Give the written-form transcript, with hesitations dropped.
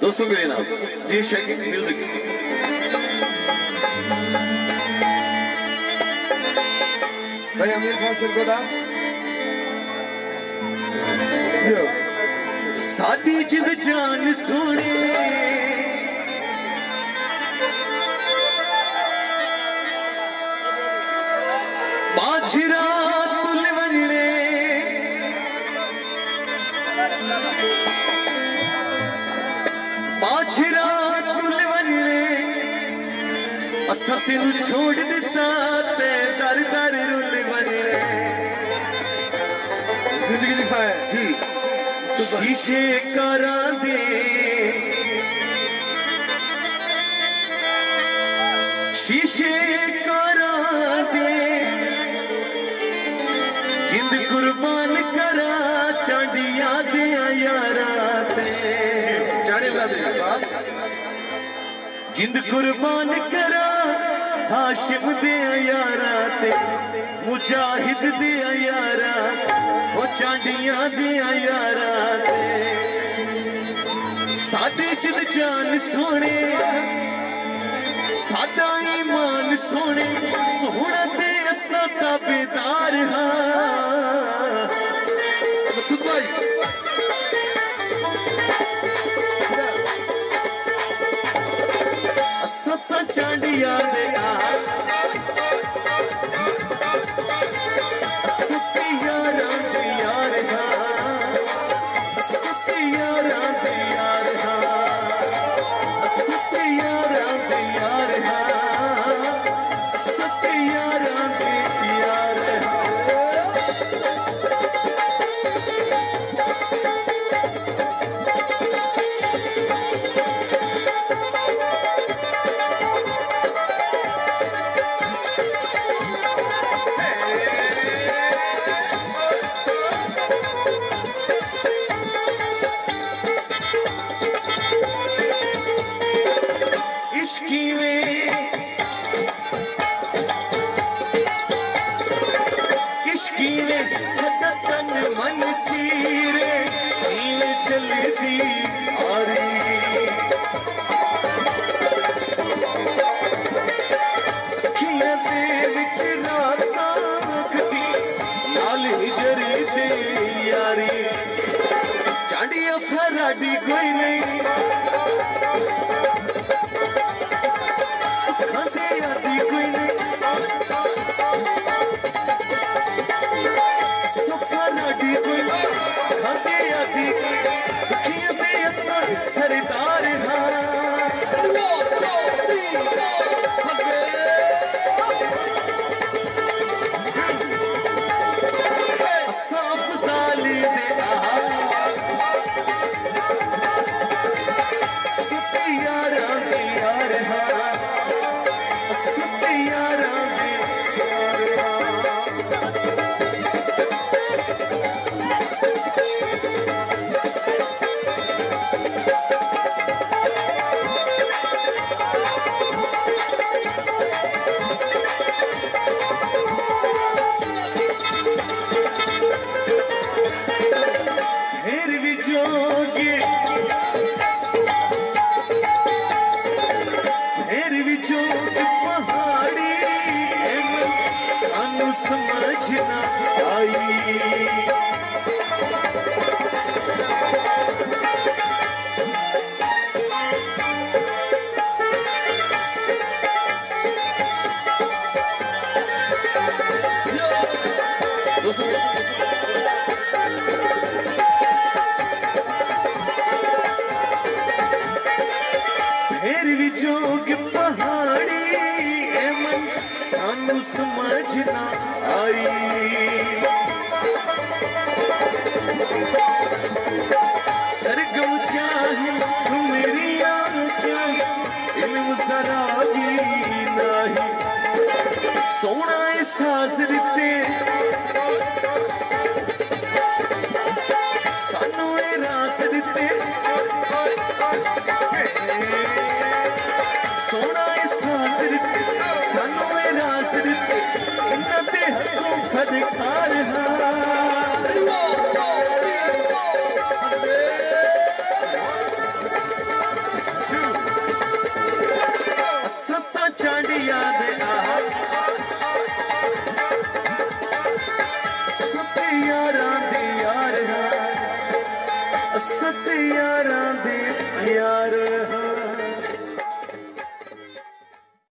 दोस्तों के लिए नाम ज़ीशान की म्यूजिक। साडी जिंद जान सोने बाजरा तेन छोड़ दिता ते दर दर रुल बने जिंदगी लिखा है जी। शीशे करा दे शीशे करा दे जिंद कुर्बान करा चांडिया दे यारा ते जिंद कुर्बान करा हाशिम दे यारा ते मुजाहिद दे यारा ओ चांडिया दे यारा ते। सादी जिंद जान सोने सादा ईमान सोने सोहना ते असा ताबेदार हां। चांडिया दे चांडिया दे सतिया रांदी यार सतिया रांदी यार।